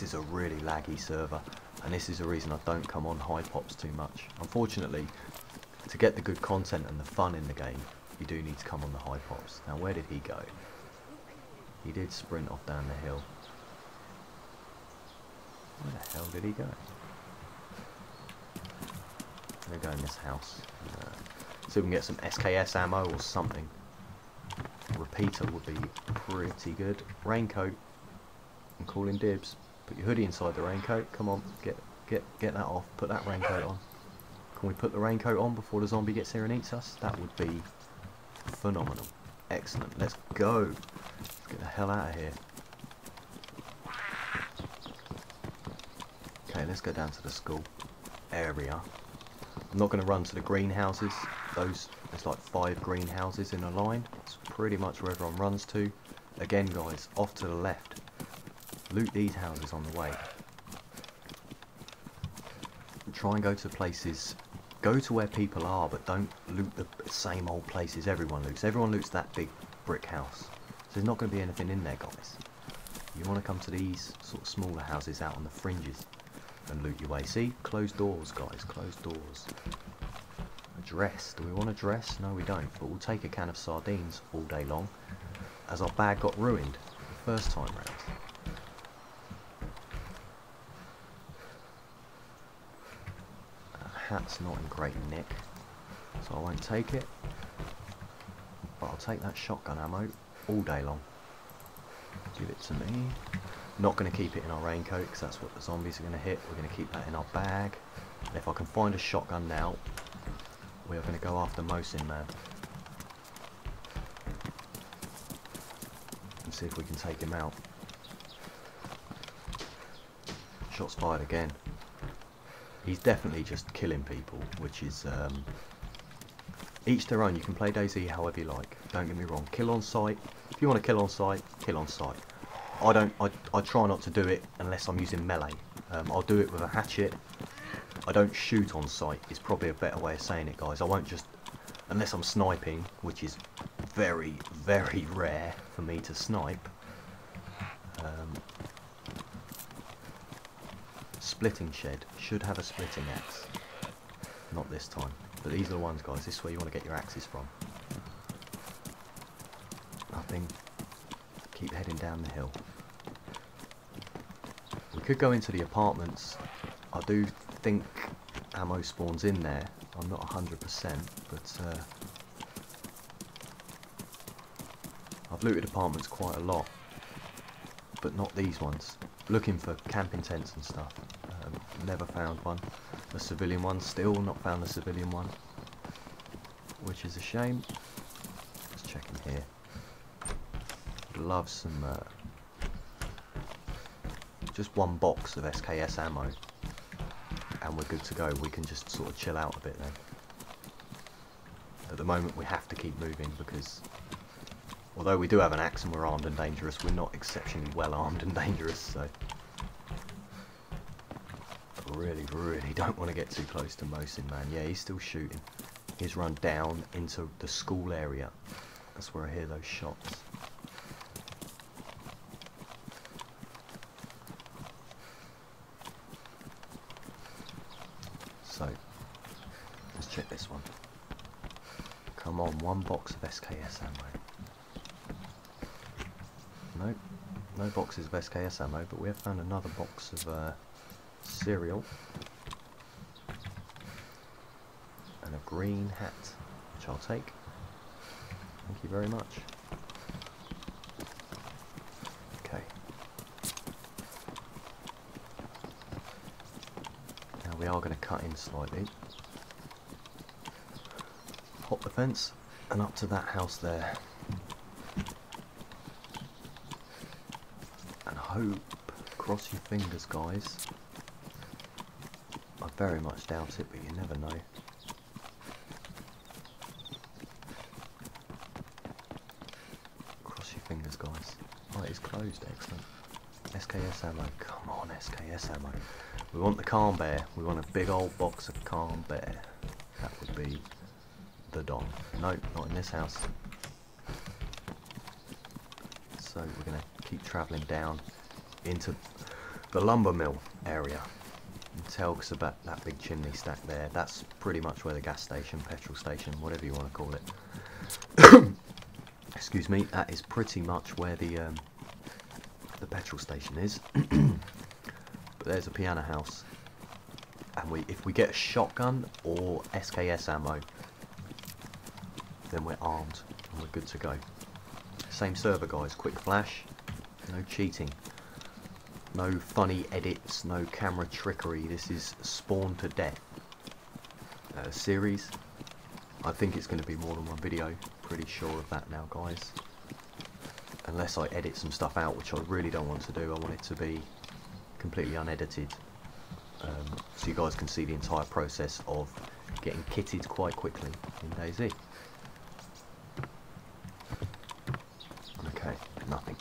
This is a really laggy server, and this is the reason I don't come on high pops too much. Unfortunately, to get the good content and the fun in the game, you do need to come on the high pops. Now, where did he go? He did sprint off down the hill. Where the hell did he go? I'm going to go in this house. See if we can get some SKS ammo or something. Repeater would be pretty good. Raincoat. I'm calling dibs. Put your hoodie inside the raincoat. Come on, get that off. Put that raincoat on. Can we put the raincoat on before the zombie gets here and eats us? That would be phenomenal. Excellent. Let's go. Let's get the hell out of here. Okay, let's go down to the school area. I'm not going to run to the greenhouses. Those, there's like 5 greenhouses in a line. That's pretty much where everyone runs to. Again, guys, off to the left. Loot these houses on the way. Try and go to places, go to where people are, but don't loot the same old places everyone loots. Everyone loots that big brick house. So there's not going to be anything in there, guys. You want to come to these sort of smaller houses out on the fringes and loot your way. See? Closed doors, guys. Closed doors. A dress. Do we want a dress? No, we don't. But we'll take a can of sardines all day long, as our bag got ruined the first time round. Hat's not in great nick, so I won't take it, but I'll take that shotgun ammo all day long. Give it to me. Not going to keep it in our raincoat because that's what the zombies are going to hit. We're going to keep that in our bag. And if I can find a shotgun now, we are going to go after Mosin, man, and see if we can take him out. Shots fired again. He's definitely just killing people, which is each their own. You can play DayZ however you like. Don't get me wrong. Kill on sight. If you want to kill on sight, kill on sight. I try not to do it unless I'm using melee. I'll do it with a hatchet. I don't shoot on sight. Is probably a better way of saying it, guys. I won't just, unless I'm sniping, which is very, very rare for me to snipe. Splitting shed. Should have a splitting axe. Not this time. But these are the ones, guys. This is where you want to get your axes from. Nothing. Keep heading down the hill. We could go into the apartments. I do think ammo spawns in there. I'm not 100%, but I've looted apartments quite a lot, but not these ones. Looking for camping tents and stuff. Never found one. The civilian one, still not found the civilian one, which is a shame. Let's check in here. Love some just one box of SKS ammo and we're good to go. We can just sort of chill out a bit then. At the moment we have to keep moving because although we do have an axe and we're armed and dangerous, we're not exceptionally well armed and dangerous, so I really don't want to get too close to Mosin, man. Yeah, he's still shooting. He's run down into the school area. That's where I hear those shots. So, let's check this one. Come on, one box of SKS ammo. Nope, no boxes of SKS ammo, but we have found another box of cereal and a green hat, which I'll take. Thank you very much. Okay. Now we are going to cut in slightly. Hop the fence and up to that house there. Hope, cross your fingers, guys. I very much doubt it, but you never know. Cross your fingers, guys. Oh, it is closed, excellent. SKS ammo, come on, SKS ammo. We want the Calm Bear, we want a big old box of Calm Bear. That would be the Don. Nope, not in this house. So we're going to keep travelling down into the lumber mill area. You can tell because of that big chimney stack there. That's pretty much where the gas station, petrol station, whatever you want to call it. Excuse me. That is pretty much where the petrol station is. But there's a piano house, and if we get a shotgun or SKS ammo, then we're armed and we're good to go. Same server, guys. Quick flash. No cheating. No funny edits, no camera trickery. This is Spawn to Death series. I think it's going to be more than one video. Pretty sure of that now, guys. Unless I edit some stuff out, which I really don't want to do. I want it to be completely unedited. So you guys can see the entire process of getting kitted quite quickly in DayZ. Okay, nothing.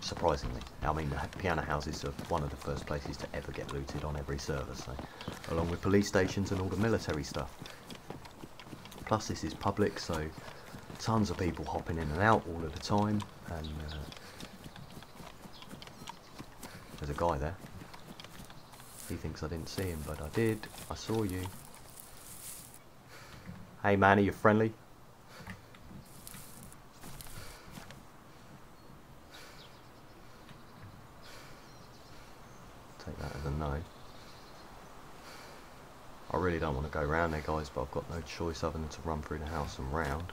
Surprisingly. I mean, the piano houses are one of the first places to ever get looted on every server, so, along with police stations and all the military stuff. Plus this is public, so tons of people hopping in and out all of the time, and there's a guy there. He thinks I didn't see him, but I did. I saw you. Hey man, are you friendly? I really don't want to go round there, guys, but I've got no choice other than to run through the house and round.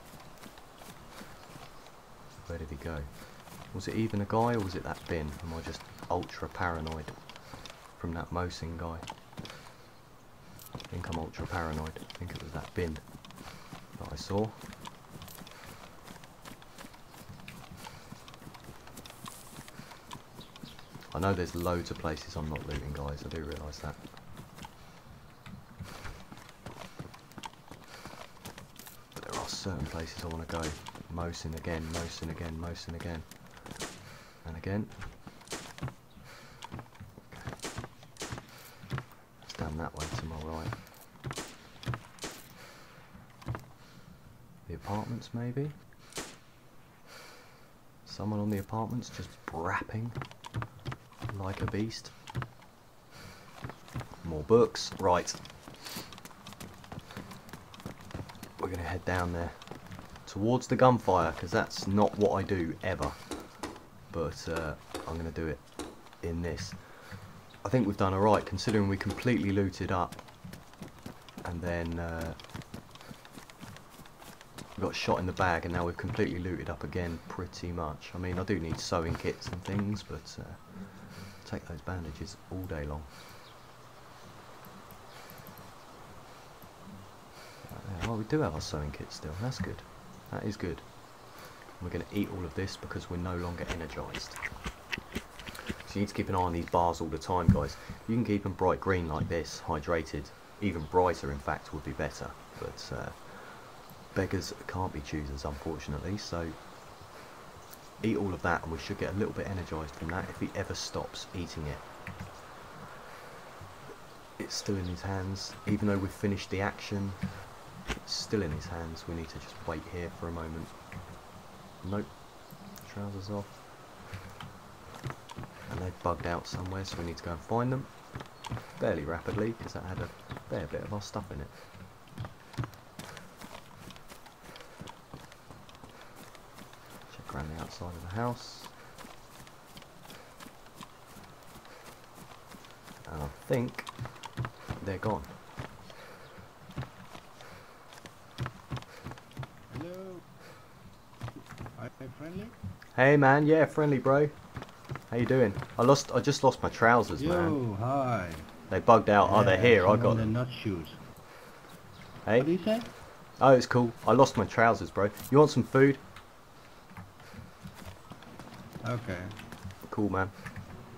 Where did he go? Was it even a guy, or was it that bin? Am I just ultra paranoid from that Mosin guy? I think I'm ultra paranoid. I think it was that bin that I saw. I know there's loads of places I'm not looting, guys. I do realise that. Certain places I want to go. Mosin again, Mosin again, Mosin again. And again. Okay. It's down that way to my right. The apartments, maybe? Someone on the apartments just rapping like a beast. More books. Right. We're going to head down there towards the gunfire, because that's not what I do ever, but I'm going to do it in this. I think we've done alright considering we completely looted up, and then we got shot in the bag, and now we've completely looted up again pretty much. I mean, I do need sewing kits and things, but take those bandages all day long. Oh, we do have our sewing kit still. That's good. That is good. We're going to eat all of this because we're no longer energised. So you need to keep an eye on these bars all the time, guys. You can keep them bright green like this, hydrated. Even brighter, in fact, would be better. But beggars can't be choosers, unfortunately. So eat all of that, and we should get a little bit energised from that if he ever stops eating it. It's still in his hands, even though we've finished the action. It's still in his hands. We need to just wait here for a moment. Nope. Trousers off. And they've bugged out somewhere, so we need to go and find them. Fairly rapidly, because that had a fair bit of our stuff in it. Check around the outside of the house. And I think they're gone. Hey man, yeah, friendly bro. How you doing? I just lost my trousers, yo, man. Hi. They bugged out. Yeah, oh, they're here. I got them. Not shoes. Hey. What do you say? Oh, it's cool. I lost my trousers, bro. You want some food? Okay. Cool, man.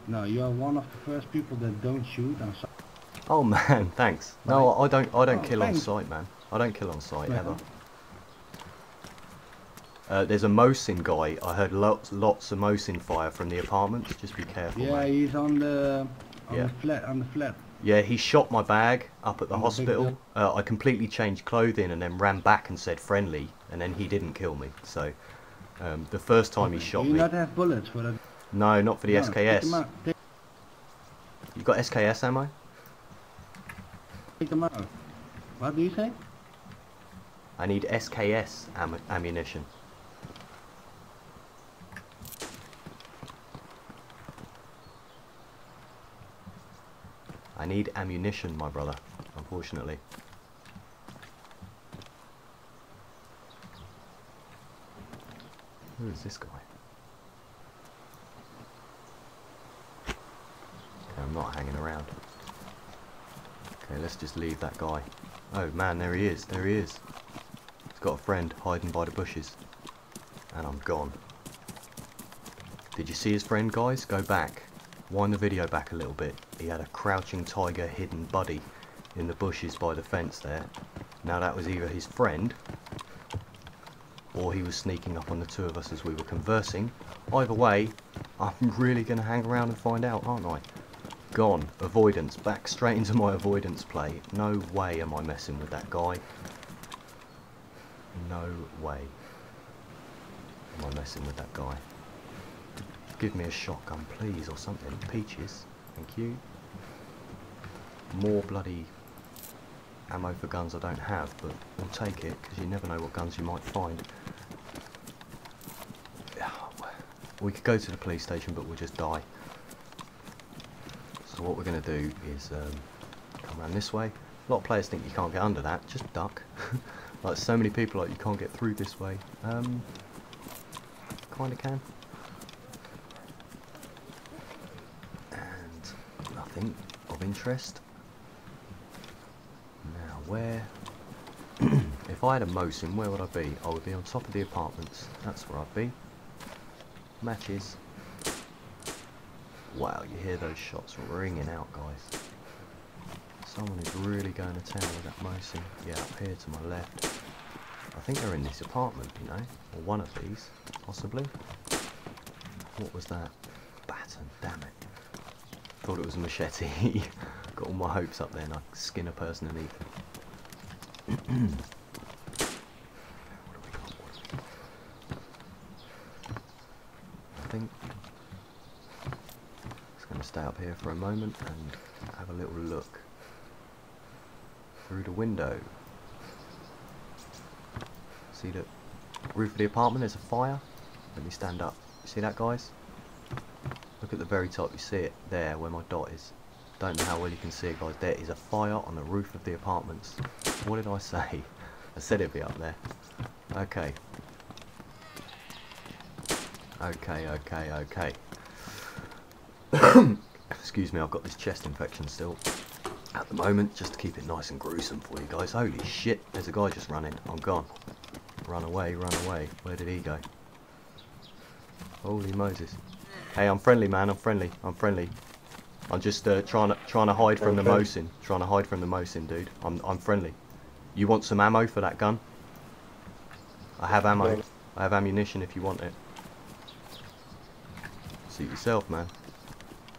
No, you are one of the first people that don't shoot on sight. Oh man, thanks. Right. No, I don't kill thanks. On sight, man. I don't kill on sight ever. There's a Mosin guy. I heard lots of Mosin fire from the apartments. Just be careful. Yeah, man. He's on the flat. Yeah, he shot my bag up at the hospital. I completely changed clothing and then ran back and said friendly, and then he didn't kill me. So the first time he shot me. Do you not have bullets for that? No, not for the SKS. You got SKS ammo? Take them out. What do you say? I need SKS ammunition. I need ammunition, my brother, unfortunately. Who is this guy? Okay, I'm not hanging around. Okay, let's just leave that guy. Oh man, there he is, there he is. He's got a friend hiding by the bushes. And I'm gone. Did you see his friend, guys? Go back. Wind the video back a little bit. He had a crouching tiger hidden buddy in the bushes by the fence there. Now that was either his friend, or he was sneaking up on the two of us as we were conversing. Either way, I'm really going to hang around and find out, aren't I? Gone. Avoidance. Back straight into my avoidance play. No way am I messing with that guy. No way am I messing with that guy. Give me a shotgun, please, or something. Peaches. Thank you. More bloody ammo for guns I don't have, but we'll take it, because you never know what guns you might find. We could go to the police station, but we'll just die. So what we're going to do is come around this way. A lot of players think you can't get under that. Just duck. Like so many people, like you can't get through this way. Kind of can. And nothing of interest. Where, if I had a Mosin, where would I be? I would be on top of the apartments. That's where I'd be. Matches. Wow, you hear those shots ringing out, guys. Someone is really going to town with that Mosin. Yeah, up here to my left. I think they're in this apartment, you know, or one of these, possibly. What was that? Baton, damn it. Thought it was a machete. Got all my hopes up there, and I skin a person and eat them. What do we got? I think I'm just going to stay up here for a moment and have a little look through the window. See the roof of the apartment? There's a fire. Let me stand up. You see that, guys? Look at the very top. You see it there where my dot is. Don't know how well you can see it, guys. There is a fire on the roof of the apartments. What did I say? I said it'd be up there. Okay. Okay, okay, okay. Excuse me, I've got this chest infection still at the moment, just to keep it nice and gruesome for you guys. Holy shit, there's a guy just running. I'm gone. Run away, run away. Where did he go? Holy Moses. Hey, I'm friendly, man. I'm friendly. I'm friendly. I'm just trying to hide from the Mosin. Trying to hide from the Mosin, dude. I'm friendly. You want some ammo for that gun? I have ammo. I have ammunition if you want it. Suit yourself, man.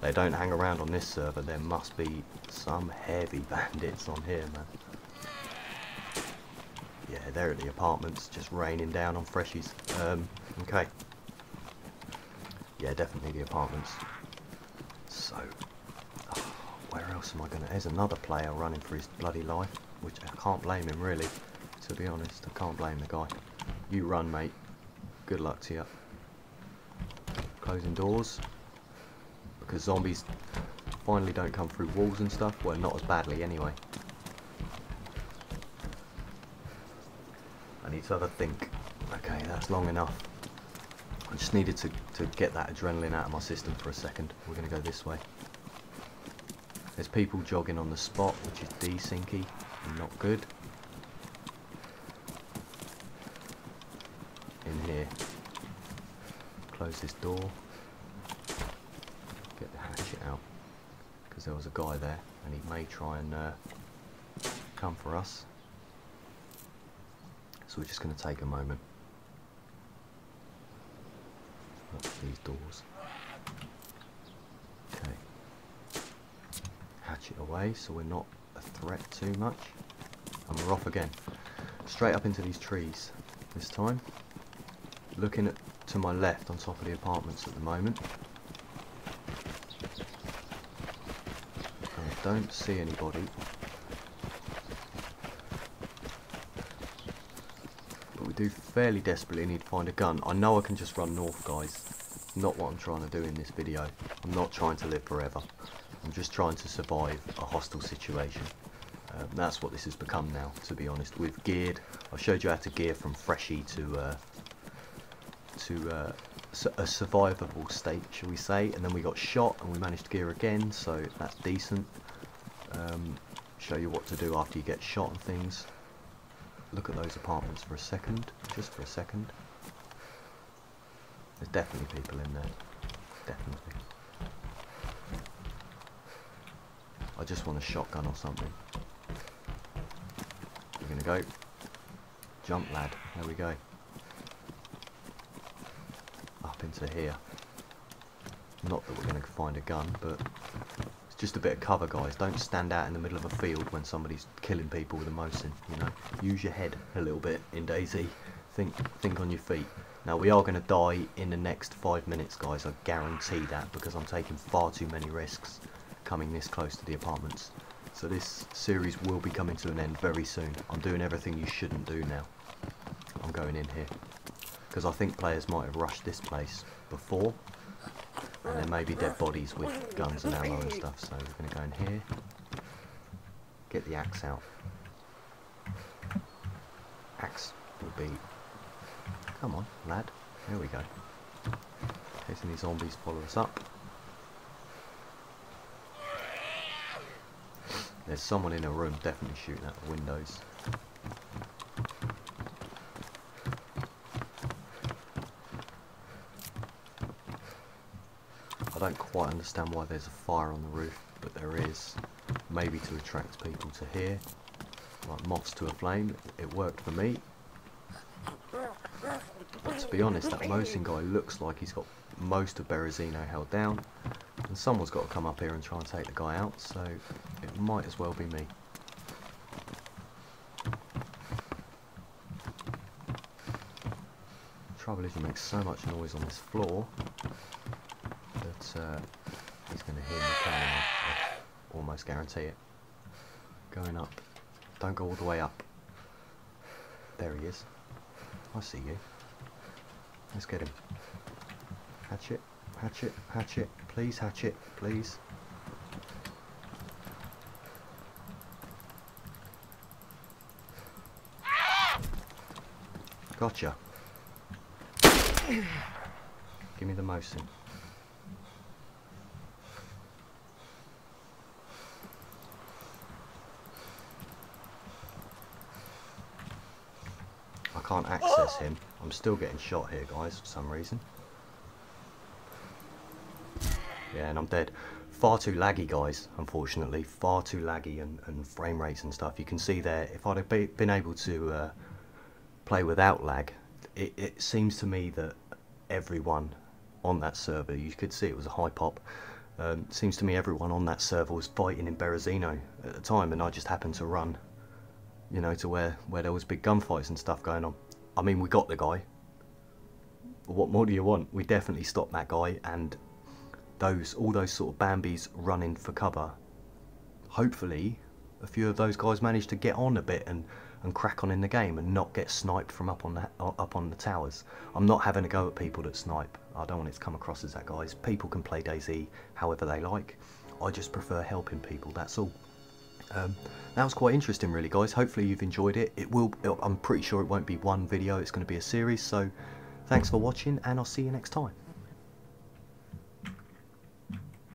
They don't hang around on this server. There must be some heavy bandits on here, man. Yeah, they're at the apartments, just raining down on freshies. Okay. Yeah, definitely the apartments. So. Where else am I going to... There's another player running for his bloody life, which I can't blame him, really. To be honest, I can't blame the guy. You run, mate. Good luck to you. Closing doors. Because zombies finally don't come through walls and stuff. Well, not as badly, anyway. I need to have a think. Okay, that's long enough. I just needed to get that adrenaline out of my system for a second. We're going to go this way. There's people jogging on the spot, which is desyncy and not good. In here. Close this door. Get the hatchet out. Because there was a guy there and he may try and come for us. So we're just going to take a moment. Lock these doors. It away so we're not a threat too much, and we're off again, straight up into these trees this time, looking at, to my left on top of the apartments at the moment. don't see anybody. But we do fairly desperately need to find a gun. I know I can just run north, guys. Not what I'm trying to do in this video. I'm not trying to live forever. I'm just trying to survive a hostile situation. That's what this has become now, to be honest. We've geared. I showed you how to gear from freshie to a survivable state, shall we say, and then we got shot and we managed to gear again, so that's decent. Show you what to do after you get shot and things. Look at those apartments for a second, just for a second. There's definitely people in there, definitely. I just want a shotgun or something. We're gonna go. Jump, lad, there we go. Up into here. Not that we're gonna find a gun, but it's just a bit of cover, guys. Don't stand out in the middle of a field when somebody's killing people with a Mosin, you know. Use your head a little bit in DayZ. Think on your feet. Now we are gonna die in the next 5 minutes, guys, I guarantee that, because I'm taking far too many risks coming this close to the apartments. So this series will be coming to an end very soon. I'm doing everything you shouldn't do now. I'm going in here, because I think players might have rushed this place before, and there may be dead bodies with guns and ammo and stuff, so we're going to go in here, get the axe out. Axe will be... come on, lad, there we go. In case any zombies follow us up. There's someone in a room definitely shooting at the windows. I don't quite understand why there's a fire on the roof, but there is. Maybe to attract people to here, like moths to a flame. It worked for me. But to be honest, that Mosin guy looks like he's got most of Berezino held down, and someone's got to come up here and try and take the guy out, so it might as well be me. The trouble is, you make so much noise on this floor. He's going to hear me coming. I almost guarantee it. Going up. Don't go all the way up. There he is. I see you. Let's get him. Hatchet, hatchet, hatchet. Please, hatchet, please. Gotcha. Give me the Mosin. Can't access him. I'm still getting shot here, guys, for some reason. Yeah, and I'm dead. Far too laggy, guys, unfortunately. Far too laggy and frame rates and stuff. You can see there, if I'd have been able to play without lag, it seems to me that everyone on that server, you could see it was a high pop, seems to me everyone on that server was fighting in Berezino at the time, and I just happened to run, you know, to where there was big gunfights and stuff going on. I mean, we got the guy. What more do you want? We definitely stopped that guy, and all those sort of Bambis running for cover. Hopefully, a few of those guys managed to get on a bit and crack on in the game and not get sniped from up on the towers. I'm not having a go at people that snipe. I don't want it to come across as that, guys. People can play DayZ however they like. I just prefer helping people, that's all. That was quite interesting, really, guys. Hopefully you've enjoyed it. I'm pretty sure it won't be one video, it's going to be a series. So thanks for watching, and I'll see you next time.